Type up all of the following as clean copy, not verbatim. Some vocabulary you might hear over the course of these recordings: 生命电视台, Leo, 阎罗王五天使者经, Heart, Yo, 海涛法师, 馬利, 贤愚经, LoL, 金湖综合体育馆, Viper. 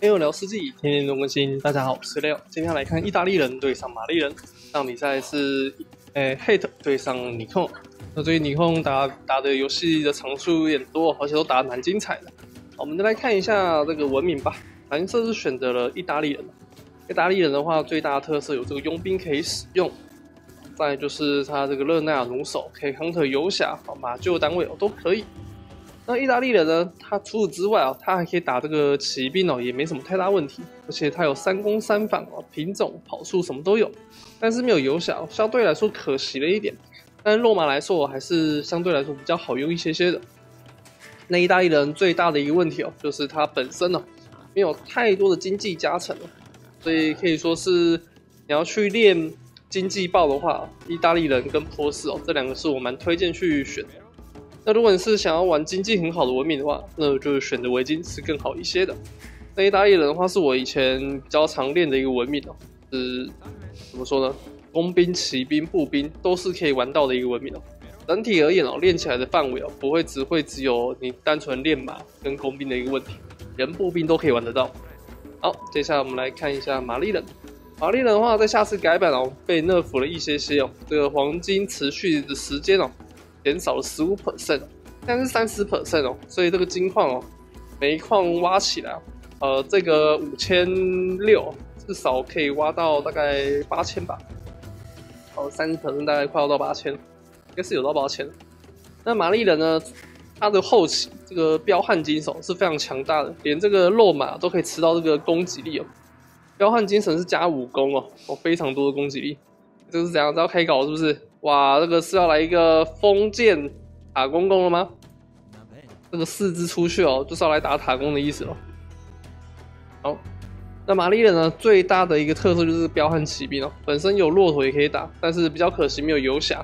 Leo 聊世纪，天天都更新。大家好，我是 Leo， 今天来看意大利人对上马利人。上比赛是，Heart 对上尼控。那对于尼控打的游戏的场数有点多，而且都打得蛮精彩的。我们再来看一下这个文明吧。蓝色是选择了意大利人。意大利人的话，最大的特色有这个佣兵可以使用，再就是他这个热那亚弩手可以 hunter 游侠、马厩单位都可以。 那意大利人呢？他除此之外啊，他还可以打这个骑兵哦，也没什么太大问题。而且他有三攻三防哦，品种、跑速什么都有，但是没有游侠，相对来说可惜了一点。但肉麻来说，还是相对来说比较好用一些些的。那意大利人最大的一个问题哦，就是他本身呢没有太多的经济加成，所以可以说是你要去练经济豹的话，意大利人跟波斯哦这两个是我蛮推荐去选的。 那如果你是想要玩经济很好的文明的话，那就是选择维京是更好一些的。那意大利人的话，是我以前比较常练的一个文明哦，是怎么说呢？工兵、骑兵、步兵都是可以玩到的一个文明哦。整体而言哦，练起来的范围哦，不会只有你单纯练马跟工兵的一个问题，连步兵都可以玩得到。好，接下来我们来看一下马利人。马利人的话，在下次改版哦，被nerf了一些些哦，这个黄金持续的时间哦。 减少了15%，但是30% 哦，所以这个金矿哦，每一矿挖起来，这个5600至少可以挖到大概8000吧，30% 大概快要到8000，应该是有到8000。那马利人呢，他的后期这个彪悍金手是非常强大的，连这个肉马都可以吃到这个攻击力哦。彪悍精神是加5攻哦，非常多的攻击力，这是怎样？这要开搞是不是？ 哇，这个是要来一个封建塔公公了吗？这个4只出去哦，就是要来打塔公的意思了。好，那马利人呢，最大的一个特色就是彪悍骑兵哦，本身有骆驼也可以打，但是比较可惜没有游侠。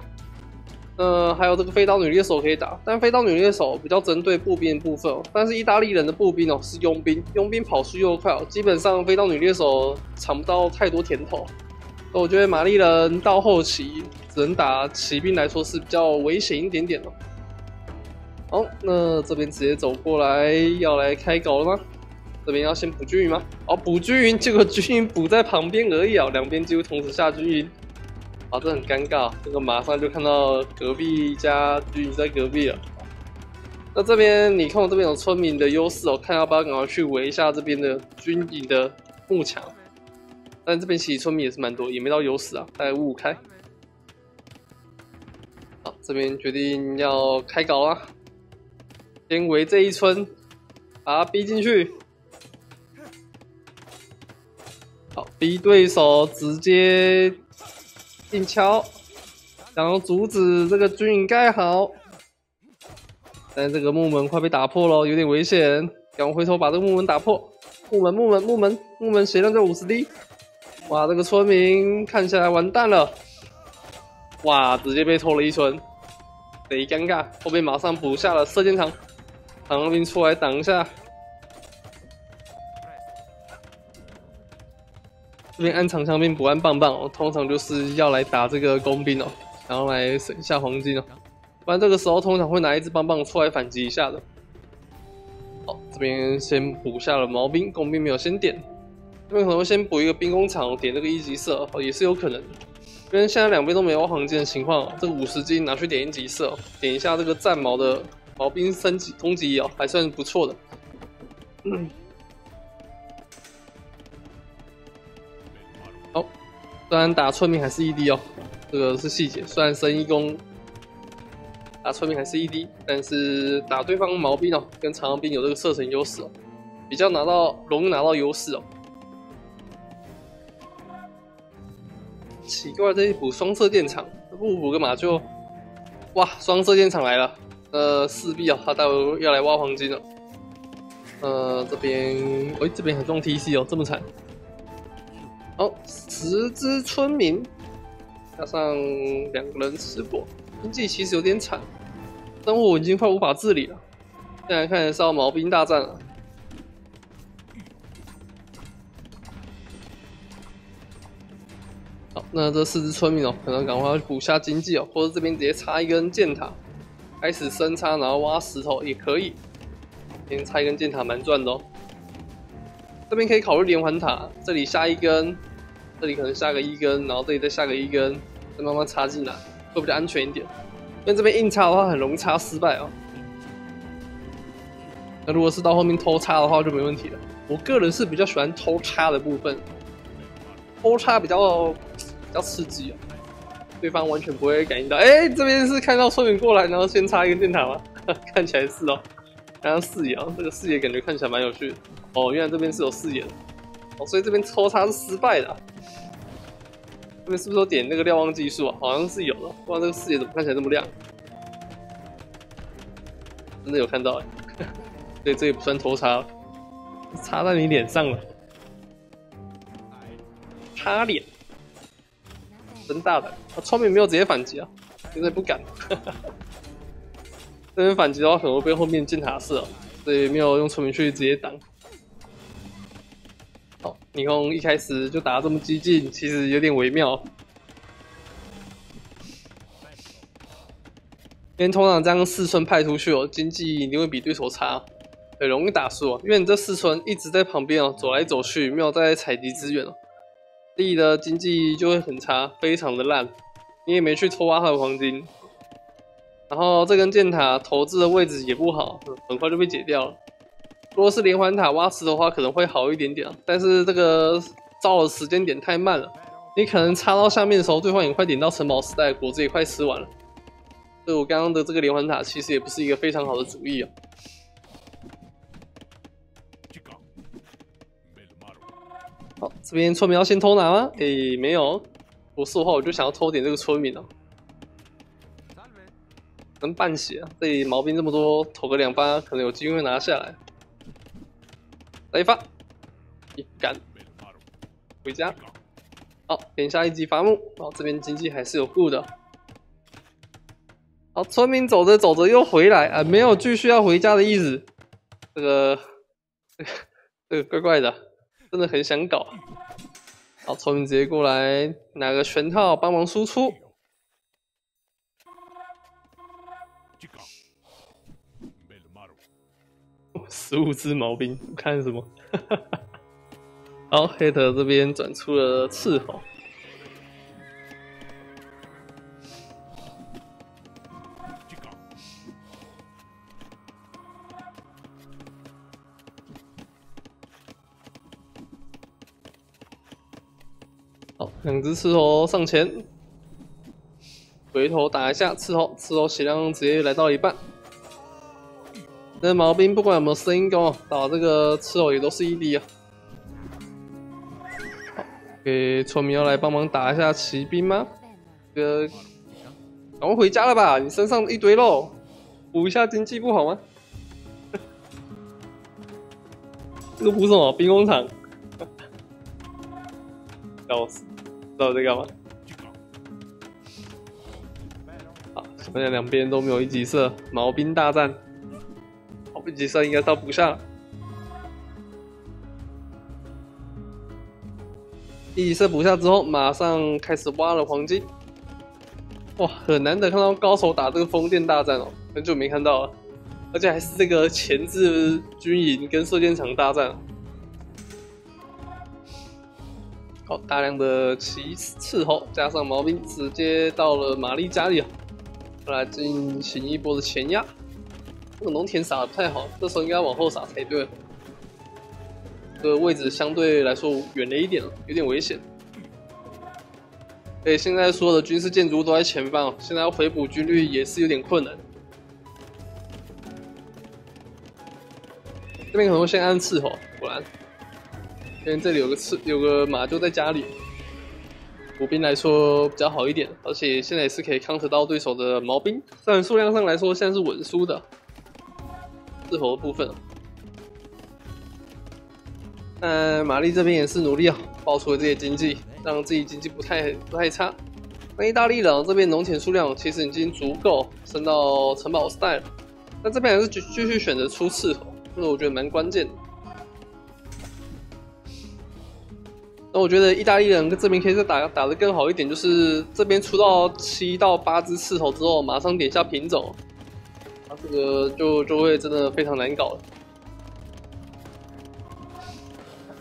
还有这个飞刀女猎手可以打，但飞刀女猎手比较针对步兵的部分哦。但是意大利人的步兵哦是佣兵，佣兵跑速又快哦，基本上飞刀女猎手尝不到太多甜头。 我觉得马利人到后期只能打骑兵来说是比较危险一点点了。好，那这边直接走过来要来开搞了吗？这边要先补均匀吗？哦，补均匀，结果均匀补在旁边而已啊，两边几乎同时下均匀。啊，这很尴尬，这个马上就看到隔壁家均匀在隔壁了。那这边你看我这边有村民的优势哦，看要不要赶快去围一下这边的均匀的木墙。 但这边其实村民也是蛮多，也没到有死啊，大概5开。好，这边决定要开搞啦，先围这一村，把他逼进去。好，逼对手直接硬敲，然后阻止这个军营盖好。但这个木门快被打破了，有点危险，赶快回头把这个木门打破。木门血量在50滴。 哇，这个村民看起来完蛋了！哇，直接被偷了一村，贼尴尬。后面马上补下了射箭场，唐那边出来挡一下。这边按长枪兵不按棒棒哦，通常就是要来打这个工兵哦，然后来省下黄金哦。不然这个时候通常会拿一支棒棒出来反击一下的。好，这边先补下了毛兵，工兵没有先点。 这边可能会先补一个兵工厂，点这个1级色也是有可能的。因为现在两边都没有黄金的情况，这个50金拿去点1级色，点一下这个战矛的毛兵升级攻击哦，还算不错的。好，虽然打村民还是1D哦，这个是细节。虽然升1攻，打村民还是1D，但是打对方毛兵哦，跟长枪兵有这个射程优势哦，比较容易拿到优势哦。 奇怪，这一补双射箭场，不补个马厩，哇，双射箭场来了，势必啊，他待会要来挖黄金了。这边，喂，这边很重 TC 哦，这么惨。好，10只村民，加上2个人吃果，经济其实有点惨，但我已经快无法自理了。现在看是要毛兵大战了。 好，那这4只村民哦，可能赶快要补下经济哦，或者这边直接插一根箭塔，开始深插，然后挖石头也可以。先插一根箭塔蛮赚的哦。这边可以考虑连环塔，这里下一根，这里可能下个一根，然后这里再下个一根，再慢慢插进来，会比较安全一点。因为这边硬插的话，很容易插失败哦。那如果是到后面偷插的话，就没问题了。我个人是比较喜欢偷插的部分，偷插比较刺激啊。 对方完全不会感应到，哎，这边是看到双眼过来，然后先插一个电塔吗？看起来是哦，然后视野啊，这个视野感觉看起来蛮有趣的哦。原来这边是有视野的哦，所以这边抽插是失败的、啊。这边是不是有点那个瞭望技术啊？好像是有的，不知道这个视野怎么看起来这么亮？真的有看到哎，对，这也不算偷插，插在你脸上了，插脸。 真大胆！他窗边没有直接反击啊，有点不敢。这边反击的话，可能会被后面进塔射、啊，所以没有用窗边去直接挡。好，你从一开始就打得这么激进，其实有点微妙。因为通常这样四村派出去哦，经济一定会比对手差、啊，很容易打输啊。因为你这四村一直在旁边哦，走来走去，没有在采集资源哦。 地的经济就会很差，非常的烂，你也没去偷挖它的黄金，然后这根箭塔投掷的位置也不好，很快就被解掉了。如果是连环塔挖石的话，可能会好一点点，但是这个造的时间点太慢了，你可能插到下面的时候，对方也快点到城堡时代，果子也快吃完了。所以我刚刚的这个连环塔其实也不是一个非常好的主意啊。 好，这边村民要先偷拿吗？诶，没有，不是的话我就想要偷点这个村民了、啊。能半血、啊，这里毛病这么多，投个2发可能有机会拿下来。来一发，一杆，回家。好，点下一级伐木。好，这边经济还是有顾的。好，村民走着走着又回来啊，没有继续要回家的意思。这个怪怪的。 真的很想搞、啊，好，村民直接过来拿个拳套帮忙输出。15只毛兵，看什么？好，黑特这边转出了斥候。2只刺头上前，回头打一下刺头，刺头血量直接来到一半。那毛兵不管有没有声音攻，打这个刺头也都是1滴啊。好，给村民要来帮忙打一下骑兵吗？赶快回家了吧，你身上一堆肉，补一下经济不好吗？这个补什么？兵工厂？笑死！ 知道我在干嘛？好，现在两边都没有一级射，毛兵大战。好，一级射应该到不下了。一级射不下之后，马上开始挖了黄金。哇，很难得看到高手打这个风电大战哦，很久没看到了，而且还是这个前置军营跟射箭场大战。 好，大量的骑士后加上毛兵，直接到了玛丽家里啊，来进行一波的前压。这个农田撒的不太好，这时候应该往后撒才对。这个位置相对来说远了一点，有点危险。对，现在所有的军事建筑都在前方，现在要回补军力也是有点困难。这边可能先按斥候，果然。 因为这里有个马就在家里，补兵来说比较好一点，而且现在也是可以counter到对手的毛兵，虽然数量上来说现在是稳输的，斥候的部分。但玛丽这边也是努力啊，爆出了这些经济，让自己经济不太差。那意大利人这边农田数量其实已经足够升到城堡时代了，那这边还是继续选择出斥候，这个我觉得蛮关键的。 那我觉得意大利人跟这边可以再打得更好一点，就是这边出到7到8只刺头之后，马上点下品种，啊，这个就会真的非常难搞了。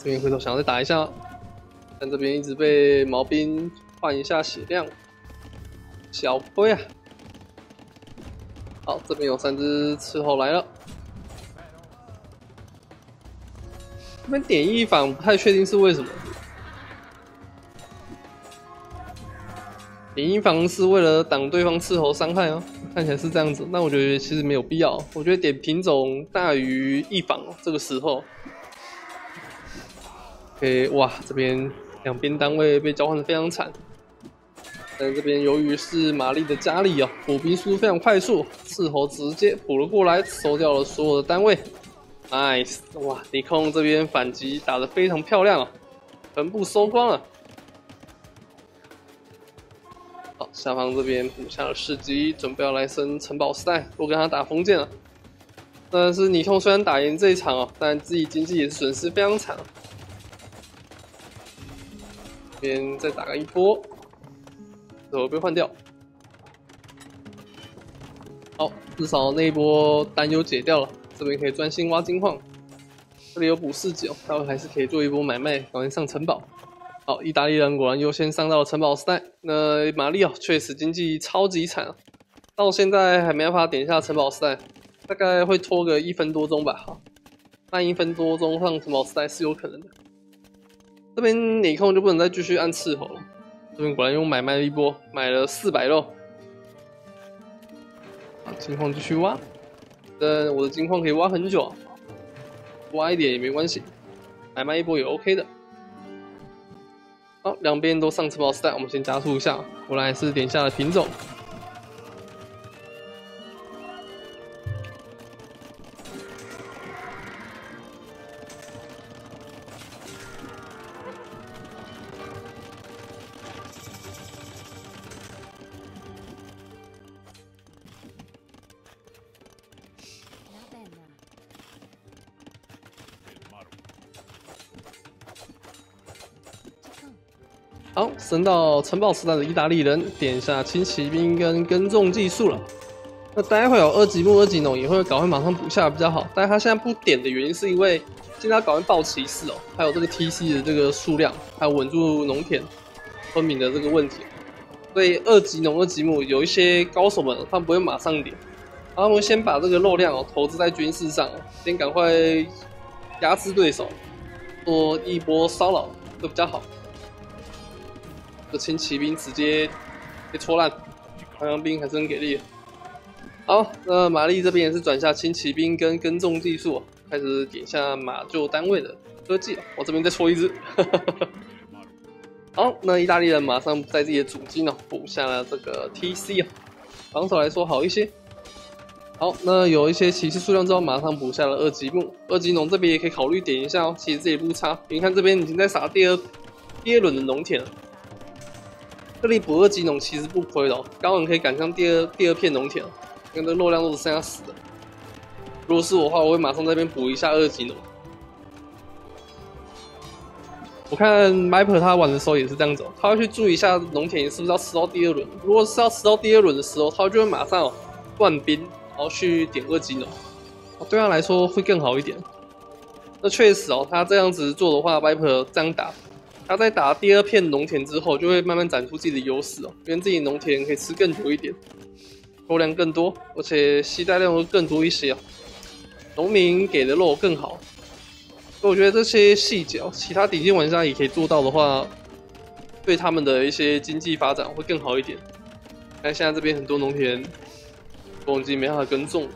这边回头想要再打一下，但这边一直被毛兵换一下血量，小亏啊！好，这边有三只伺候来了。这边点一反，不太确定是为什么。 点一防是为了挡对方伺候伤害哦，看起来是这样子，但我觉得其实没有必要。我觉得点品种大于一防哦，这个时候。OK， 哇，这边两边单位被交换的非常惨，但这边由于是玛丽的加力哦，补兵速度非常快速，伺候直接补了过来，收掉了所有的单位。Nice， 哇，迪控这边反击打得非常漂亮哦，全部收光了。 好，下方这边补下了士机，准备要来升城堡时代。我跟他打封建了，但是尼控虽然打赢这一场哦，但自己经济也是损失非常惨。这边再打个一波，怎么被换掉？好，至少那一波担忧解掉了，这边可以专心挖金矿。这里有补士机哦，待会还是可以做一波买卖，赶快上城堡。 好，意大利人果然优先上到了城堡时代。那玛丽奥确实经济超级惨啊，到现在还没办法点下城堡时代，大概会拖个1分多钟吧。哈，慢1分多钟上城堡时代是有可能的。这边你控就不能再继续按伺候了。这边果然用买卖一波，买了400肉。啊，金矿继续挖，但我的金矿可以挖很久，挖一点也没关系，买卖一波也 OK 的。 好，两边都上城堡时代，我们先加速一下。果然还是点下了品种。好，升到城堡时代的意大利人，点一下轻骑兵跟耕种技术了。那待会有2级木、2级农也会赶快马上补下比较好。但他现在不点的原因是因为现在要赶快爆骑士哦，还有这个 TC 的这个数量，还有稳住农田村民的这个问题。所以2级农、2级木有一些高手们，他们不会马上点，他们先把这个肉量哦投资在军事上，先赶快压制对手，做一波骚扰会比较好。 轻骑兵直接被戳烂，长枪兵还是很给力的。好，那玛丽这边也是转下轻骑兵跟耕种技术，开始点下马厩单位的科技。我这边再戳一只。好，那意大利人马上在自己的主机呢补下了这个 TC 啊，防守来说好一些。好，那有一些骑士数量之后，马上补下了2级木、2级农这边也可以考虑点一下哦，其实这也不差。你看这边已经在撒第二轮的农田了。 这里补2级农其实不亏的哦，刚好可以赶上第二片农田哦，因为这肉量都只剩下10了。如果是我的话，我会马上在这边补一下2级农。我看 Viper 他玩的时候也是这样子哦，他会去注意一下农田是不是要吃到第二轮。如果是要吃到第二轮的时候，他就会马上哦断兵，然后去点2级农，对他来说会更好一点。那确实哦，他这样子做的话 ，Viper 这样打。 他在打第二片农田之后，就会慢慢展出自己的优势哦，因为自己农田可以吃更久一点，肉量更多，而且携带量会更多一些哦。农民给的肉更好，所以我觉得这些细节哦，其他顶尖玩家也可以做到的话，对他们的一些经济发展会更好一点。但现在这边很多农田，我已经没办法耕种，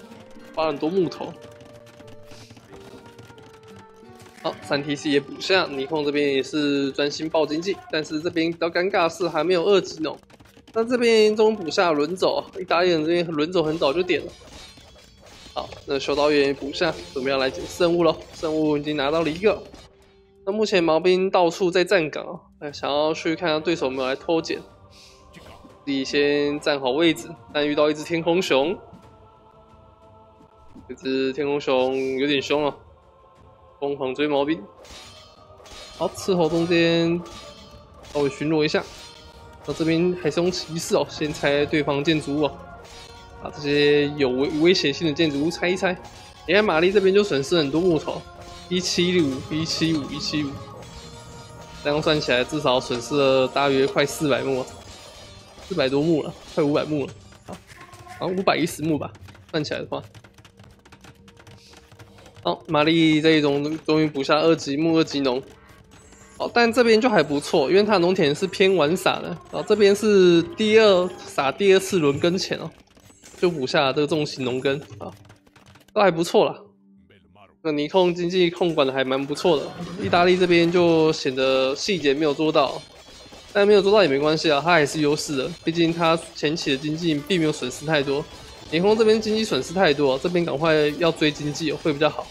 挖了很多木头。 好，3TC 也补下，尼控这边也是专心爆经济，但是这边比较尴尬的是还没有2级农。那这边终于补下轮走，意大利人这边轮走很早就点了。好，那修道院也补下，准备要来捡圣物咯，圣物已经拿到了1个。那目前毛兵到处在站岗，想要去看看对手有没有来偷捡。自己先站好位置，但遇到一只天空熊，这只天空熊有点凶哦。 疯狂追毛兵，好，伺候中间稍微巡逻一下。那这边还是用骑士哦，先拆对方建筑物哦，把这些有威胁性的建筑物拆一拆。你看玛丽这边就损失很多木头， 175，这样算起来至少损失了大约快400目，400多目了，快500目了，好像510目吧，算起来的话。好，玛丽这一种终于补下2级木2级农。 哦，但这边就还不错，因为它农田是偏晚撒的。然后这边是第二次轮耕前哦，就补下了这个重型农耕啊，都还不错啦。那泥控经济控管的还蛮不错的。意大利这边就显得细节没有做到，但没有做到也没关系啊，它还是优势的，毕竟它前期的经济并没有损失太多。泥控这边经济损失太多，这边赶快要追经济会比较好。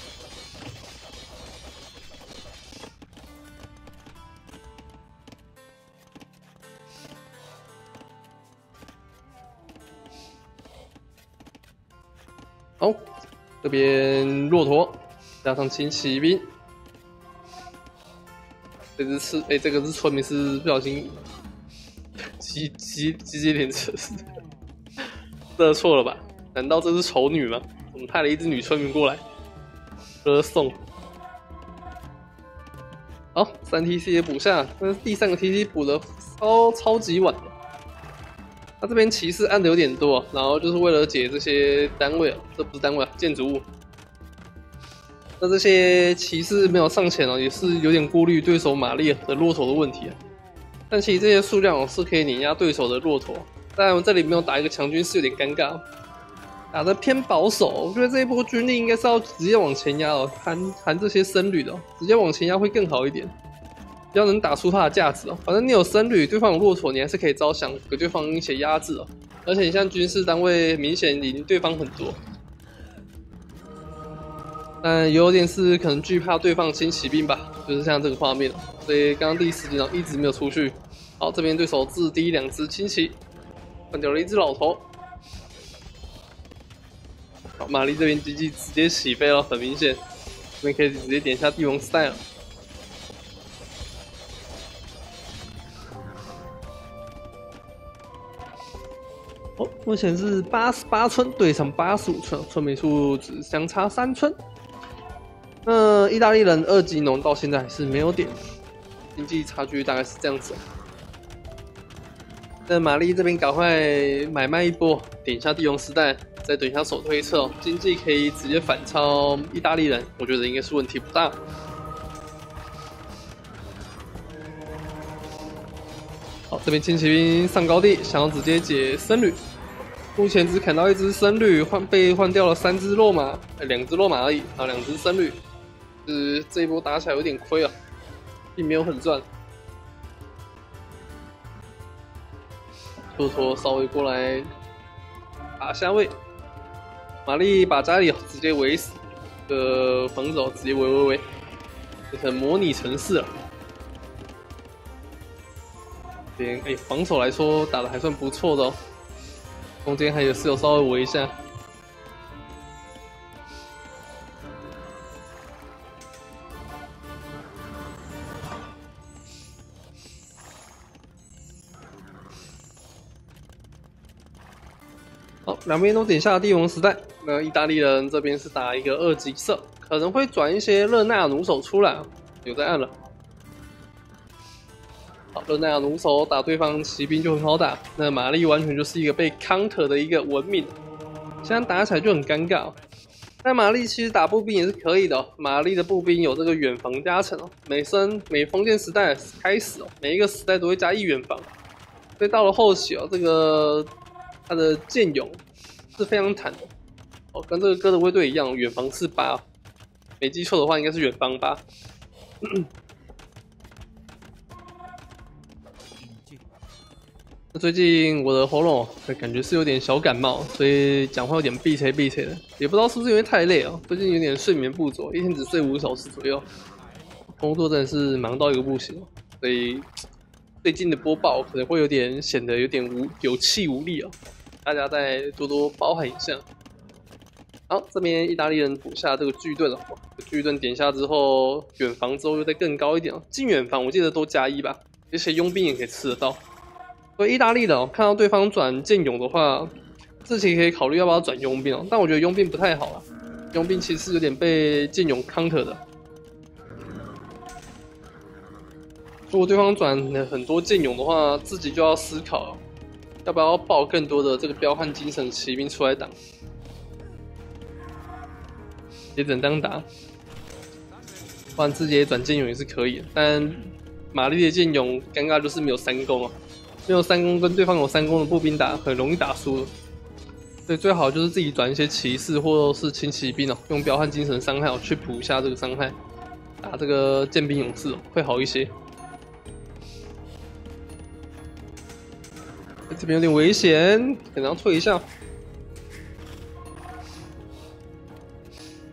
哦，这边骆驼加上轻骑兵，这个是村民是不小心鸡脸车，这错了吧？难道这是丑女吗？我们派了一只女村民过来歌颂。好，3TC 也补下，但是第3个TC 补的超级晚的。他这边骑士按的有点多，然后就是为了解这些单位啊。 这不是单位啊，建筑物。那这些骑士没有上前哦，也是有点顾虑对手马力和骆驼的问题啊。但其实这些数量是可以碾压对手的骆驼，但这里没有打一个强军是有点尴尬，打得偏保守。我觉得这一波军力应该是要直接往前压哦，含这些僧侣的、哦，直接往前压会更好一点，比较能打出它的价值哦。反正你有僧侣，对方有骆驼，你还是可以招降，给对方一些压制哦。而且你像军事单位，明显赢对方很多。 但有点是可能惧怕对方轻骑兵吧，就是像这个画面，所以刚刚第10级一直没有出去。好，这边对手置敌2只轻骑，换掉了1只老头。好，玛丽这边经济直接起飞了，很明显，这边可以直接点一下帝王时代了。哦，目前是88村对上85村，村民数只相差3村。 那意大利人2级农到现在还是没有点，经济差距大概是这样子。那玛丽这边赶快买卖一波，点一下地龙时代，再等一下手推测，经济可以直接反超意大利人，我觉得应该是问题不大。好，这边轻骑兵上高地，想要直接解僧侣，目前只砍到1只僧侣，被换掉了3只落马，2只落马而已，然后2只僧侣。 这一波打起来有点亏啊，并没有很赚。骆驼稍微过来打下位，玛丽把家里直接围死，房子直接围，变成模拟城市了。这边防守来说打的还算不错的哦，中间还有室友稍微围一下。 好，两边都点下了帝王时代。那意大利人这边是打一个2级色，可能会转一些热那亚弩手出来、啊。有在按了。好，热那亚弩手打对方骑兵就很好打。那玛丽完全就是一个被 counter 的一个文明，现在打起来就很尴尬、哦。但玛丽其实打步兵也是可以的、哦，玛丽的步兵有这个远防加成哦。每封建时代开始哦，每一个时代都会加1远防，所以到了后期哦，这个。 他的剑勇是非常坦的，哦，跟这个哥德卫队一样，远防是8、哦，没记错的话应该是远防8。那最近我的喉咙感觉是有点小感冒，所以讲话有点闭塞的，也不知道是不是因为太累哦，最近有点睡眠不足，一天只睡5小时左右，工作真的是忙到一个不行，所以最近的播报可能会有点显得有点有气无力哦。 大家再多多包涵一下。好，这边意大利人补下这个巨盾了，巨盾点下之后，远防之后又再更高一点哦。近远防我记得都加1吧，而且佣兵也可以吃得到。所以意大利人哦，看到对方转剑勇的话，自己可以考虑要不要转佣兵哦。但我觉得佣兵不太好啊，佣兵其实有点被剑勇 counter 的，如果对方转很多剑勇的话，自己就要思考要不要爆更多的这个彪悍精神骑兵出来挡，也只能当打，不然自己也转剑勇也是可以的。但玛丽的剑勇尴尬就是没有三攻啊，没有三攻跟对方有三攻的步兵打，很容易打输。 对，最好就是自己转一些骑士或是轻骑兵哦，用彪悍精神伤害哦去补一下这个伤害，打这个剑兵勇士哦会好一些。这边有点危险，可能要退一下。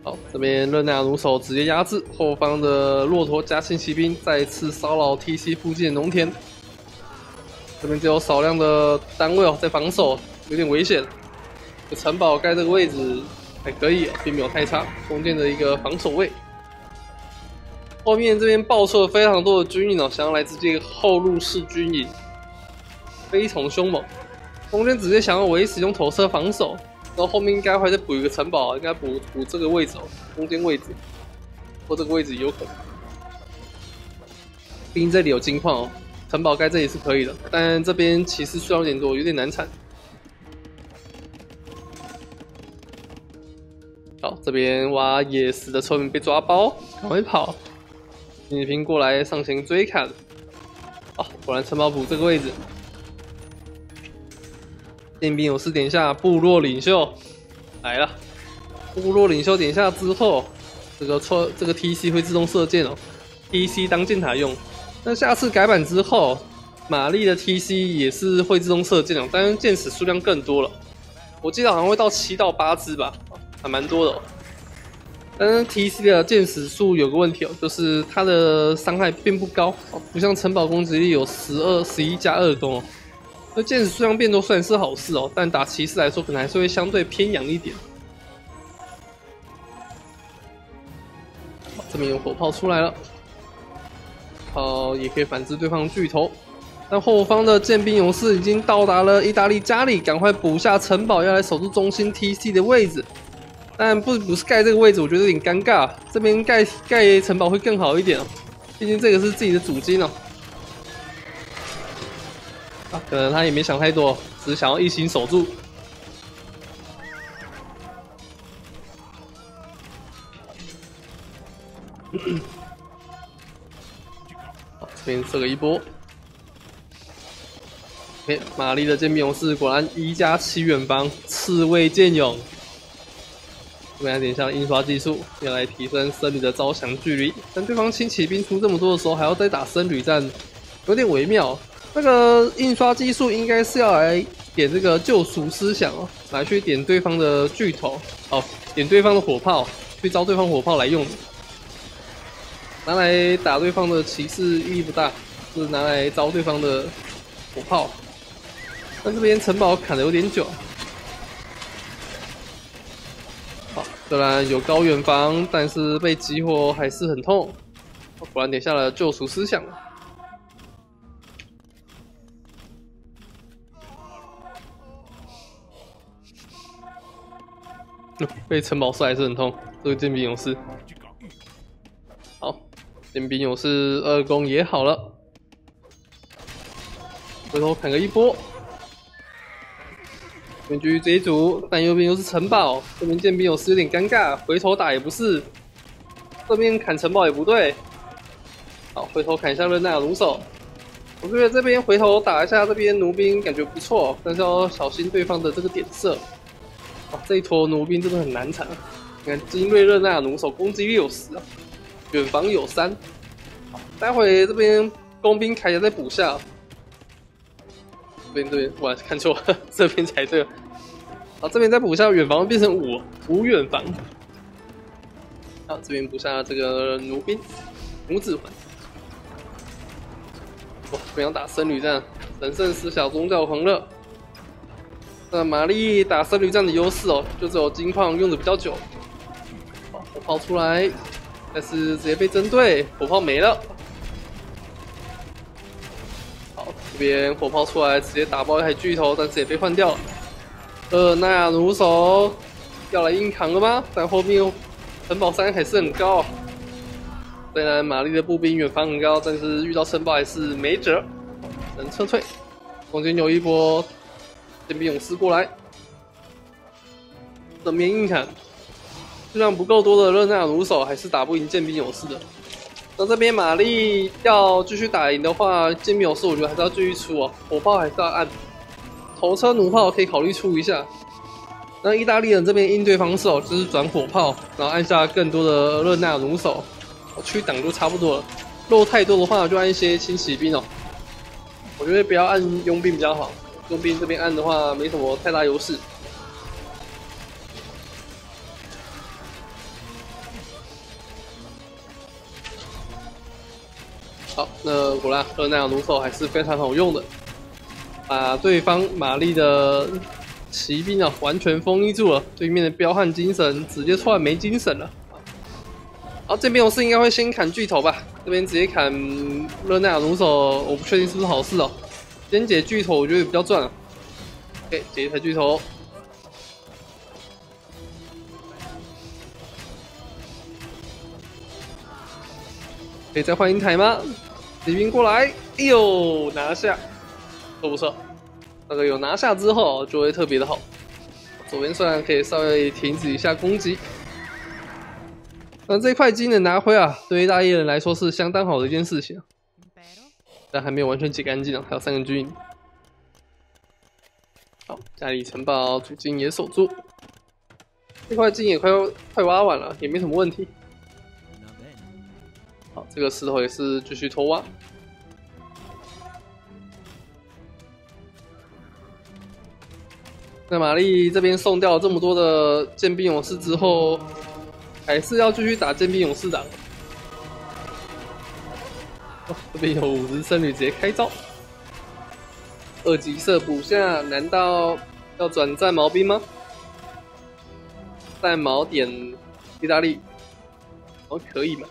好，这边热那鲁手直接压制后方的骆驼加轻骑兵，再次骚扰 TC 附近的农田。这边只有少量的单位哦在防守，有点危险。 城堡盖这个位置还可以、哦，并没有太差。中间的一个防守位，后面这边爆出了非常多的军营哦，想要来自这个后入式军营，非常凶猛。中间直接想要维持用投射防守，然后后面应该会再补一个城堡，应该补这个位置哦，中间位置或这个位置有可能。毕竟这里有金矿哦，城堡盖这里是可以的，但这边骑士数量有点多，有点难缠。 好，这边挖野食的村民被抓包，赶快跑！金子兵过来上前追砍。好，果然城堡补这个位置。剑兵勇士点下部落领袖来了，部落领袖点下之后，这个 TC 会自动射箭哦 ，TC 当箭塔用。那下次改版之后，玛丽的 TC 也是会自动射箭哦，但是箭矢数量更多了，我记得好像会到7到8只吧。 还蛮多的、哦，但是 TC 的箭矢数有个问题哦，就是它的伤害并不高，不像城堡攻击力有12、11加2攻哦。那箭矢数量变多虽然是好事哦，但打骑士来说可能还是会相对偏养一点。这边有火炮出来了，好，也可以反制对方巨头。但后方的剑兵勇士已经到达了意大利家里，赶快补下城堡，要来守住中心 TC 的位置。 但不是盖这个位置，我觉得有点尴尬。这边盖城堡会更好一点哦，毕竟这个是自己的主金哦。啊，可能他也没想太多，只是想要一心守住。好，这边射个一波。哎，玛丽的剑兵勇士果然1+7远防，刺猬剑勇。 这边点下印刷技术，要来提升僧侣的招降距离。但对方轻骑兵出这么多的时候，还要再打僧侣战，有点微妙。那个印刷技术应该是要来点这个救赎思想哦，来去点对方的巨头哦，点对方的火炮，去招对方火炮来用的。拿来打对方的骑士意义不大，是拿来招对方的火炮。但这边城堡砍的有点久。 虽然有高远防，但是被激活还是很痛。果然点下了救赎思想。被城堡射还是很痛，这个剑兵勇士。好，剑兵勇士2攻也好了，回头砍个一波。 远距这一组，但右边又是城堡，这边剑兵勇士有点尴尬，回头打也不是，这边砍城堡也不对。好，回头砍一下热那鲁手，我觉得这边回头打一下这边奴兵感觉不错，但是要小心对方的这个点射。哇，这一坨奴兵真的很难缠，你看精锐热那鲁手攻击力有10啊，远防有3。待会这边工兵铠甲再补下。 对，我看错了，这边才对。好，这边再补一下远防，变成5远防。好，这边补下这个奴兵拇指环。哇，不想打僧侣战，神圣死小宗教狂热。那玛丽打僧侣战的优势哦，就只有金矿用的比较久。好，火炮出来，但是直接被针对，火炮没了。 这边火炮出来，直接打爆一台巨头，但是也被换掉了。那亚弩手要来硬扛了吗？但后面城堡伤害还是很高、啊。虽然玛丽的步兵远防很高，但是遇到申豹还是没辙，只能撤退。中间有一波剑兵勇士过来，正面硬砍，质量不够多的热那亚弩手还是打不赢剑兵勇士的。那这边玛丽要继续打赢的话，剑兵勇士我觉得还是要继续出哦，火炮还是要按，头车弩炮可以考虑出一下。 那意大利人这边应对方式哦，就是转火炮，然后按下更多的热那亚弩手，去挡就差不多了。肉太多的话，就按一些轻骑兵哦。我觉得不要按佣兵比较好，佣兵这边按的话没什么太大优势。好，那果然热那亚弩手还是非常好用的，把对方玛丽的 骑兵啊，完全封印住了，对面的彪悍精神直接突然没精神了。好，这边勇士应该会先砍巨头吧？这边直接砍热那亚弩手，我不确定是不是好事哦。先解巨头，我觉得比较赚啊。OK， 解一台巨头。可以再换一台吗？骑兵过来，哎呦，拿下，都不错。 那个有拿下之后就会特别的好。左边虽然可以稍微停止一下攻击，那这块技能拿回啊，对意大利人来说是相当好的一件事情。但还没有完全解干净啊，还有三个军营。好，家里城堡主金也守住，这块金也快挖完了，也没什么问题。好，这个石头也是继续偷挖。 那玛丽这边送掉了这么多的剑兵勇士之后，还是要继续打剑兵勇士党。哦，这边有5只僧侣直接开招，2级色补下，难道要转战毛兵吗？战矛点意大利，哦，可以嘛？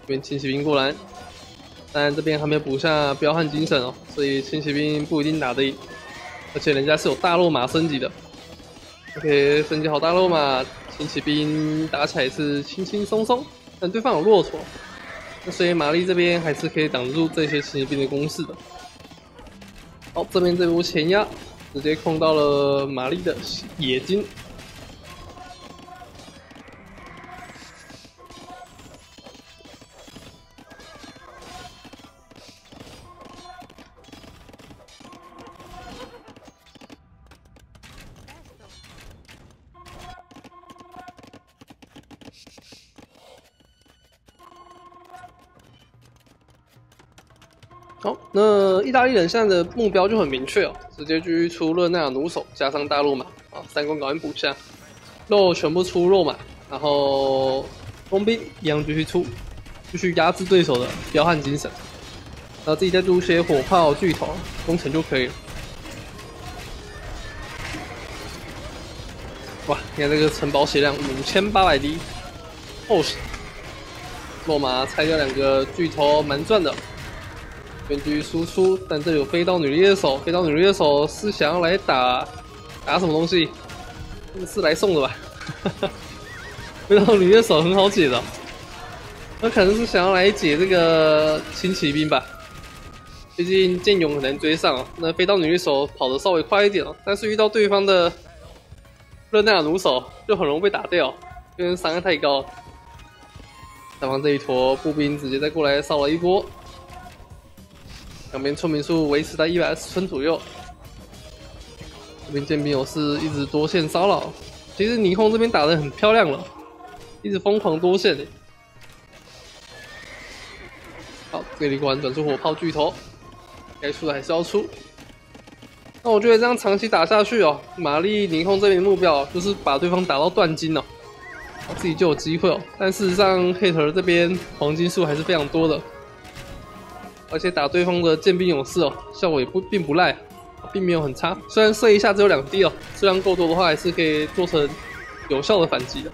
这边轻骑兵过来。 但这边还没补下彪悍精神哦，所以轻骑兵不一定打得赢，而且人家是有大肉马升级的。OK， 升级好大肉马，轻骑兵打起来是轻轻松松，但对方有骆驼，那所以玛丽这边还是可以挡住这些轻骑兵的攻势的。好，这边这波前压直接控到了玛丽的野金。 好，那意大利人现在的目标就很明确哦，直接去出热那亚弩手，加上大肉马啊，3公搞完补下，肉全部出肉马，然后工兵一样继续出，继续压制对手的彪悍精神，然后自己再出些火炮、巨头攻城就可以了。哇，你看这个城堡血量5800滴，厚实，肉马拆掉2个巨头，蛮赚的。 根据输出，但这有飞刀女猎手，飞刀女猎手是想要来打什么东西？是来送的吧？飞刀女猎手很好解的，那可能是想要来解这个轻骑兵吧。毕竟剑勇很难追上啊。那飞刀女猎手跑得稍微快一点哦，但是遇到对方的热那亚弩手就很容易被打掉，因为伤害太高。对方这一坨步兵直接再过来扫了一波。 两边村民数维持在120村左右。这边剑兵勇士一直多线骚扰，其实尼控这边打得很漂亮了，一直疯狂多线。好，这里果然转出火炮巨头，该出的还是要出。那我觉得这样长期打下去哦，玛丽尼控这边的目标就是把对方打到断金哦，自己就有机会哦。但事实上，黑头这边黄金数还是非常多的。 而且打对方的剑兵勇士哦，效果也并不赖，并没有很差。虽然射一下只有2滴哦，质量够多的话，还是可以做成有效的反击的。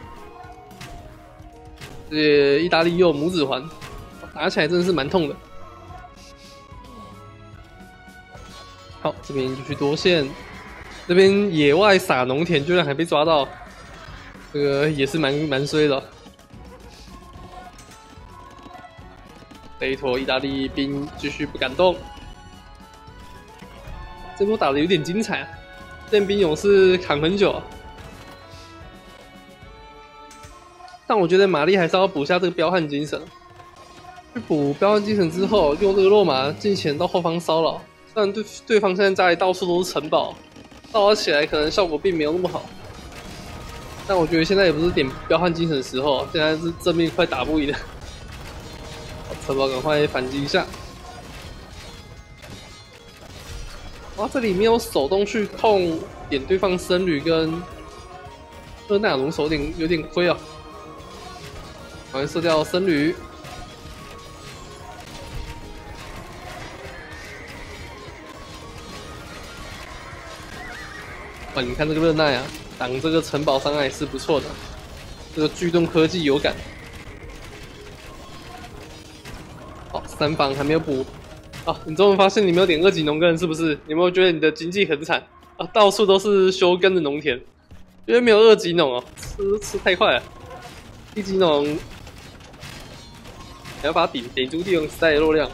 而且意大利又有拇指环，打起来真的是蛮痛的。好，这边就去多线，这边野外撒农田居然还被抓到，这个也是蛮衰的。这一坨意大利兵继续不敢动，这波打的有点精彩啊！练兵勇士扛很久，但我觉得玛丽还是要补下这个彪悍精神。 去补标杆精神之后，用这个落马进前到后方骚扰。虽然对方现在家里到处都是城堡，骚扰起来可能效果并没有那么好。但我觉得现在也不是点彪悍精神的时候，现在是正面快打不赢了。城堡赶快反击一下！哇，这里没有手动去控点对方僧侣跟厄纳龙手点有点亏啊、喔！赶快射掉僧侣。 哇！你看这个热奈啊，挡这个城堡伤害是不错的。这个巨动科技有感。好，三防还没有补。啊，你终于发现你没有点二级农耕是不是？有没有觉得你的经济很惨啊？到处都是休耕的农田，因为没有二级农哦，吃太快了。一级农，你要把它顶住帝王时代的肉量。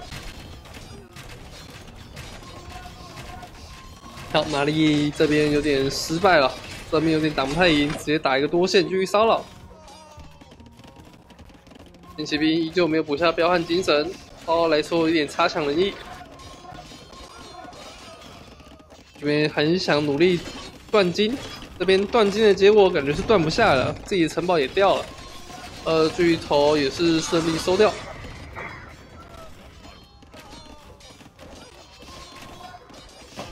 好，玛丽这边有点失败了，这边有点挡不太赢，直接打一个多线继续骚扰。剑骑兵依旧没有补下彪悍精神，稍稍来说有点差强人意。这边很想努力断金，这边断金的结果感觉是断不下了，自己的城堡也掉了，巨头也是顺利收掉。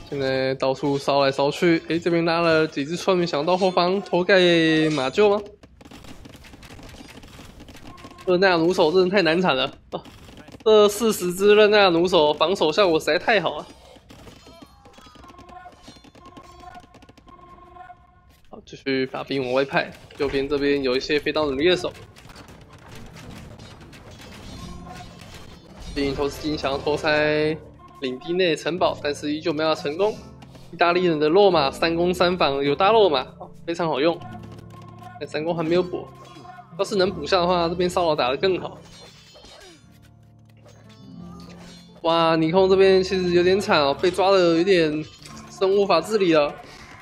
现在到处烧来烧去，哎，这边拉了几只村民，想到后方偷盖马厩吗？热那亚弩手真的太难缠了啊！这40只热那亚弩手防守效果实在太好了。好，继续把兵往外派，右边这边有一些飞刀弩猎手，猎鹰投掷机想要偷拆。 领地内城堡，但是依旧没有成功。意大利人的落马3攻3防有大落马，非常好用。但3攻还没有补，要是能补下的话，这边骚扰打得更好。哇，尼控这边其实有点惨哦，被抓的有点生无法自理了。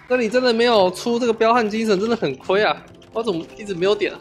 这里真的没有出这个彪悍精神，真的很亏啊！我怎么一直没有点啊？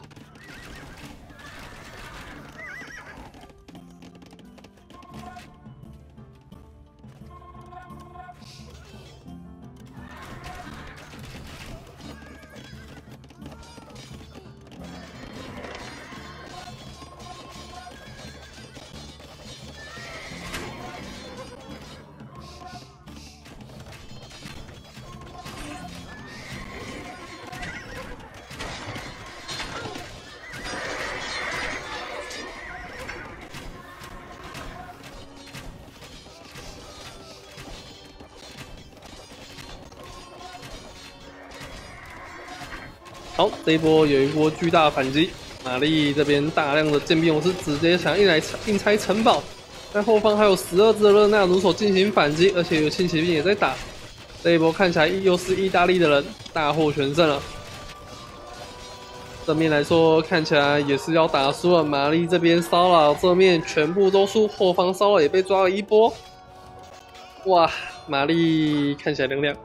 好，这一波有一波巨大的反击，玛丽这边大量的剑兵勇士直接想硬拆城堡，但后方还有12只的热那弩手进行反击，而且有剑骑兵也在打，这一波看起来又是意大利的人大获全胜了。正面来说看起来也是要打输了，玛丽这边骚扰正面全部都输，后方骚扰也被抓了一波，哇，玛丽看起来亮。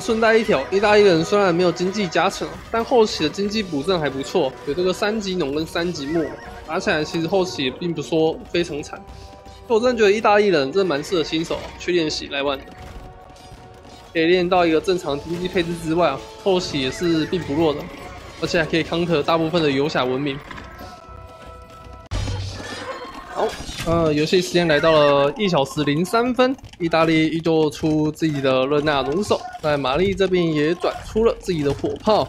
顺带一条，意大利人虽然没有经济加成，但后期的经济补正还不错，有这个3级农跟3级木，打起来其实后期也并不说非常惨。我真的觉得意大利人真的蛮适合新手去练习来玩的，可以练到一个正常经济配置之外，后期也是并不弱的，而且还可以 counter 大部分的游侠文明。好，游戏时间来到了1小时03分，意大利依旧出自己的热那弩手。 在玛丽这边也转出了自己的火炮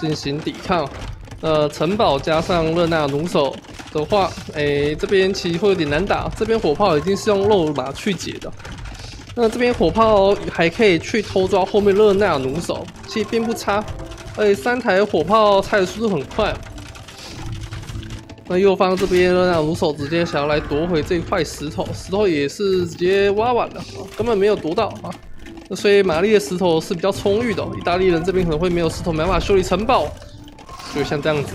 进行抵抗，城堡加上热那弩手的话，这边其实会有点难打。这边火炮已经是用肉马去解的，那这边火炮还可以去偷抓后面热那弩手，其实并不差。而且3台火炮拆的速度很快，那右方这边让弩手直接想要来夺回这块石头，石头也是直接挖完了，根本没有夺到啊。那所以玛丽的石头是比较充裕的、哦，意大利人这边可能会没有石头，没办法修理城堡，就像这样子。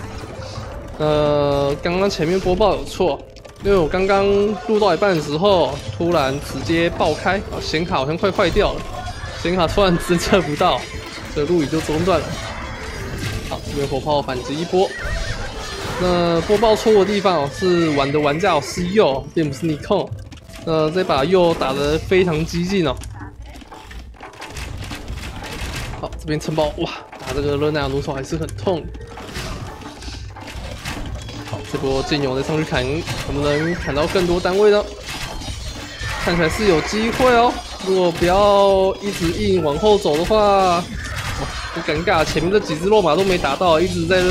刚刚前面播报有错。 因为我刚刚录到一半的时候，突然直接爆开，啊，显卡好像快坏掉了，显卡突然侦测不到，所以录影就中断了。好，这边火炮反击一波。那播报错的地方哦，是玩的玩家哦是Yo，并不是你控。那这把Yo打得非常激进哦。好，这边城堡哇，打这个热那弩手还是很痛。 这波进勇再上去砍，能不能砍到更多单位呢？看起来是有机会哦。如果不要一直硬往后走的话，很尴尬。前面这几只落马都没打到，一直在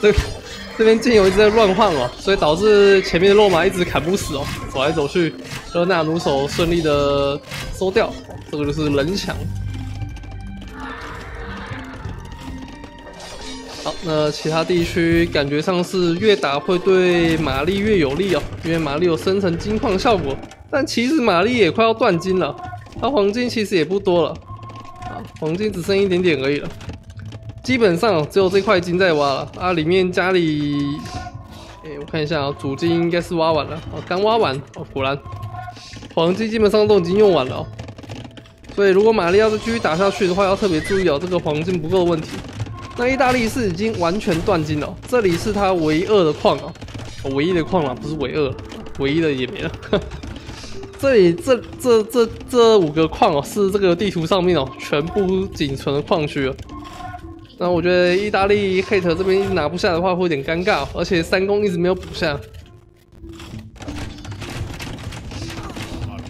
这边进勇一直在乱晃哦，所以导致前面的落马一直砍不死哦，走来走去。然后纳弩手顺利的收掉，这个就是人墙。 好，那其他地区感觉上是越打会对玛丽越有利哦，因为玛丽有生成金矿效果。但其实玛丽也快要断金了，它黄金其实也不多了，啊，黄金只剩一点点而已了。基本上、哦、只有这块金在挖了啊，里面家里，我看一下啊、哦，主金应该是挖完了，哦，刚挖完，哦，果然黄金基本上都已经用完了、哦。所以如果玛丽要是继续打下去的话，要特别注意哦，这个黄金不够的问题。 那意大利是已经完全断金了、哦，这里是它唯二的矿哦，唯一的矿啦，不是唯二，唯一的也没了。这里这5个矿哦，是这个地图上面哦，全部仅存的矿区了。那我觉得意大利 Hate 这边一直拿不下的话，会有点尴尬、哦，而且三公一直没有补下。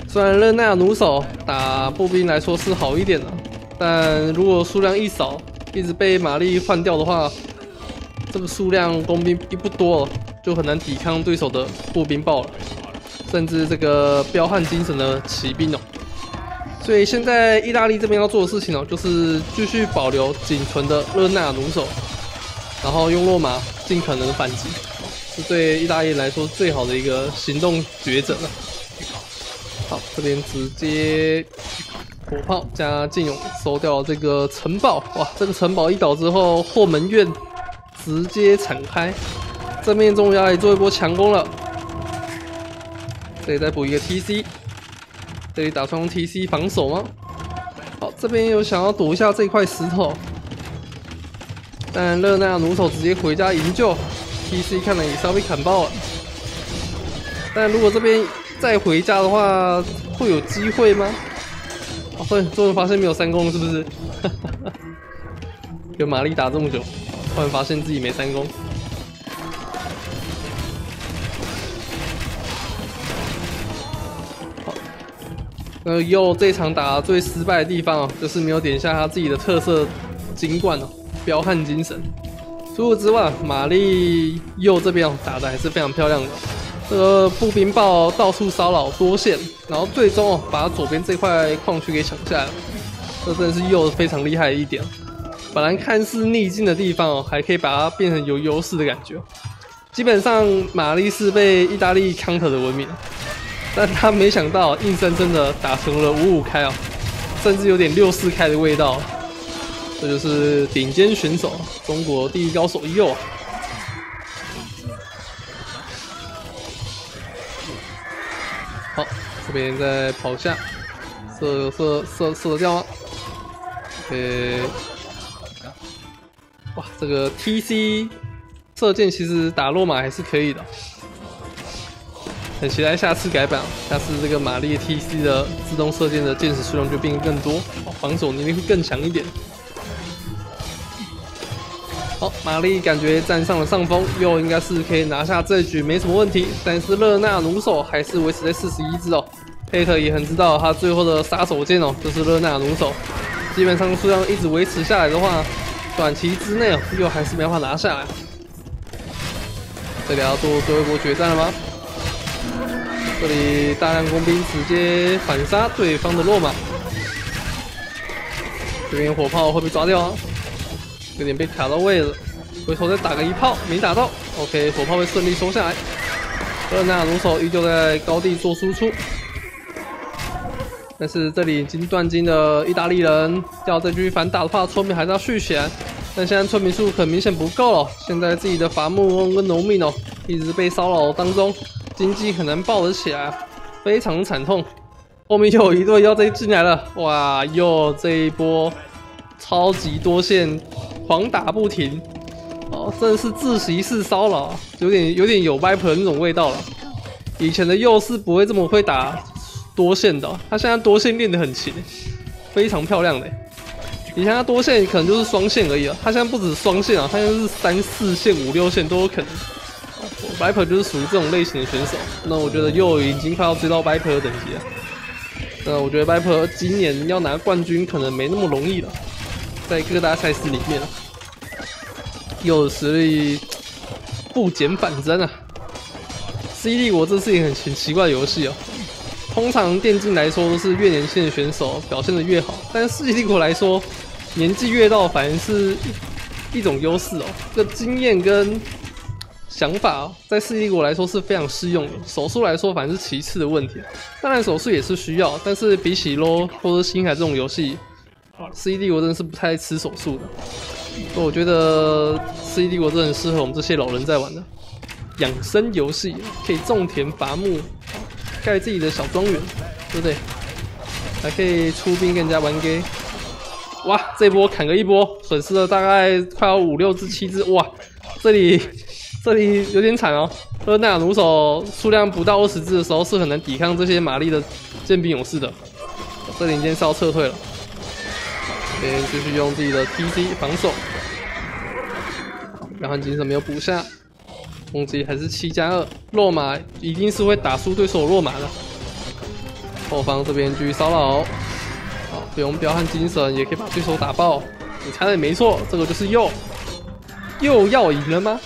虽然热那亚弩手打步兵来说是好一点的，但如果数量一少。 一直被玛丽换掉的话，这个数量工兵一不多了，就很难抵抗对手的步兵爆了，甚至这个彪悍精神的骑兵哦。所以现在意大利这边要做的事情哦，就是继续保留仅存的热那弩手，然后用落马尽可能的反击，是对意大利来说最好的一个行动抉择了。好，这边直接。 火炮加进勇收掉这个城堡，哇！这个城堡一倒之后，后门院直接敞开，正面中央也做一波强攻了。这里再补一个 TC， 这里打算用 TC 防守吗？好，这边有想要躲一下这块石头，但热那亚弩手直接回家营救 ，TC 看来也是要被砍爆了。但如果这边再回家的话，会有机会吗？ 哦，对，终于发现没有三攻，是不是？跟玛丽打这么久，突然发现自己没三攻。好，Yo这场打最失败的地方哦，就是没有点下他自己的特色金冠哦，彪悍精神。除此之外，玛丽Yo这边哦打的还是非常漂亮的。 这个步兵炮到处骚扰多线，然后最终哦把左边这块矿区给抢下来了，这真的是Yo非常厉害的一点。本来看似逆境的地方哦，还可以把它变成有优势的感觉。基本上玛丽是被意大利 counter 的文明，但他没想到硬生生的打成了55开哦，甚至有点64开的味道。这就是顶尖选手，中国第一高手Yo。 好，这边再跑下，射得掉吗？哇，这个 TC 射箭其实打落马还是可以的，很期待下次改版，下次这个玛丽 TC 的自动射箭的箭矢数量就变更多，防守能力会更强一点。好，玛丽感觉占上了上风，Yo应该是可以拿下这局没什么问题。但是热那弩手还是维持在41只哦。Hate 也很知道他最后的杀手锏哦，就是热那弩手。基本上数量一直维持下来的话，短期之内哦Yo还是没办法拿下来。这里要做最后一波决战了吗？这里大量工兵直接反杀对方的落马，这边火炮会被抓掉啊。 有点被卡到位了，回头再打个一炮，没打到， OK， 火炮被顺利收下来。热那弩手依旧在高地做输出，但是这里已经断金的意大利人要再继续反打的话，村民还是要续起来。但现在村民数很明显不够了，现在自己的伐木跟农民哦，一直被骚扰当中，经济很难抱得起来，非常惨痛。后面又有一队要再进来了，哇！又这一波超级多线狂打不停。 哦，真的是自习室骚扰，有点有 Viper 那种味道了。以前的Yo是不会这么会打多线的、哦，他现在多线练得很勤，非常漂亮的。以前他多线可能就是双线而已了，他现在不止双线啊，他现在是3、4线、5、6线都有可能。Viper 就是属于这种类型的选手。那我觉得Yo已经快要追到 Viper 的等级了。那我觉得 Viper 今年要拿冠军可能没那么容易了，在各大赛事里面。 Yo的实力不减反增啊 ！C 帝国这是一个很奇怪的游戏哦。通常电竞来说都是越年轻的选手表现得越好，但是 C 帝国来说，年纪越大反而是一种优势哦。这个经验跟想法、哦、在 C 帝国来说是非常适用的。手速来说反而是其次的问题，当然手速也是需要，但是比起 LoL 或者星海这种游戏 ，C 帝国真的是不太吃手速的。 所以我觉得 C 帝国真的很适合我们这些老人在玩的养生游戏，可以种田伐木，盖自己的小庄园，对不对？还可以出兵跟人家玩 game。哇，这波砍个一波，损失了大概快要5、6只、7只。哇，这里有点惨哦。热那亚弩手数量不到20只的时候，是很难抵抗这些玛丽的剑兵勇士的。这里已经是要撤退了。 先继续用自己的 TC 防守，然后精神没有补下，攻击还是7+2，落马一定是会打输对手落马的。后方这边继续骚扰，好，不用彪悍精神也可以把对手打爆。你猜的没错，这个就是Yo，又要赢了吗？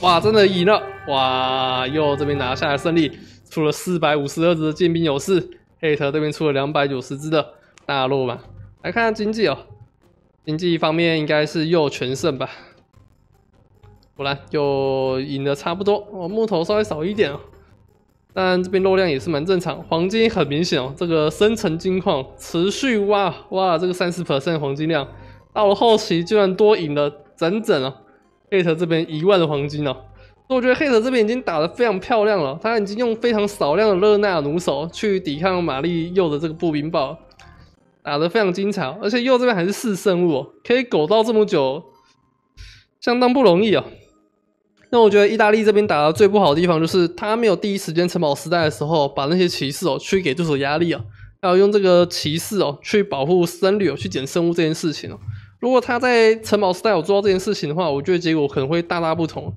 哇，真的赢了！哇，Yo这边拿下来胜利，出了452只的剑兵勇士 ，Heart 这边出了290只的大落马。 来看看经济哦，经济方面应该是Yo全胜吧，果然Yo赢的差不多哦，木头稍微少一点哦，但这边肉量也是蛮正常，黄金很明显哦，这个深层金矿持续挖，哇，这个 30% 黄金量，到了后期居然多赢了整整哦，Heart 这边1万的黄金哦，所以我觉得Heart这边已经打得非常漂亮了，他已经用非常少量的热那弩手去抵抗玛丽Yo的这个步兵豹。 打得非常精彩、哦，而且Yo这边还是4胜物、哦，可以苟到这么久，相当不容易哦。那我觉得意大利这边打的最不好的地方就是他没有第一时间城堡时代的时候，把那些骑士哦去给对手压力哦，要用这个骑士哦去保护僧侣哦去捡生物这件事情哦。如果他在城堡时代有做到这件事情的话，我觉得结果可能会大大不同。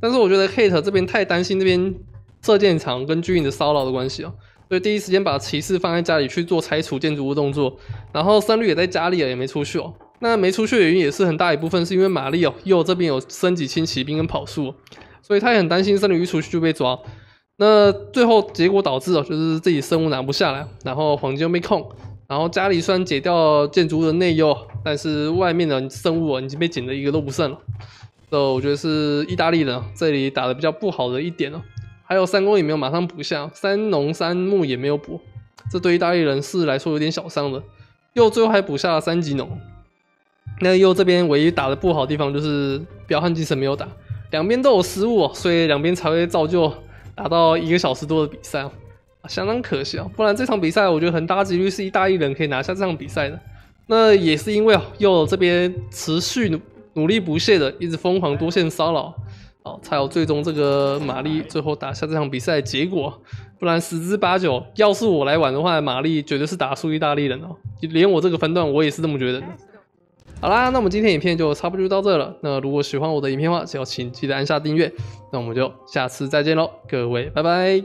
但是我觉得 Heart 这边太担心这边射箭场跟居民的骚扰的关系哦。 所以第一时间把骑士放在家里去做拆除建筑物动作，然后僧侣也在家里了，也没出去哦。那没出去的原因也是很大一部分是因为玛丽哦，Yo这边有升级轻骑兵跟跑速，所以他也很担心僧侣一出去就被抓。那最后结果导致哦，就是自己生物拿不下来，然后黄金又被控，然后家里虽然解掉建筑物的内忧，但是外面的生物哦已经被捡的一个都不剩了。所以我觉得是意大利人这里打的比较不好的一点哦。 还有三公也没有马上补下，3农3木也没有补，这对意大利人士来说有点小伤的。Yo最后还补下了3级农。那Yo这边唯一打的不好的地方就是彪悍精神没有打，两边都有失误、哦，所以两边才会造就打到1个小时多的比赛、哦啊，相当可惜哦。不然这场比赛我觉得很大几率是意大利人可以拿下这场比赛的。那也是因为哦Yo这边持续努力不懈的一直疯狂多线骚扰。 好，才有最终这个玛丽最后打下这场比赛的结果，不然10之89，要是我来玩的话，玛丽绝对是打输意大利人哦，连我这个分段我也是这么觉得的。好啦，那我们今天影片就差不多到这了。那如果喜欢我的影片的话，就要请记得按下订阅。那我们就下次再见喽，各位，拜拜。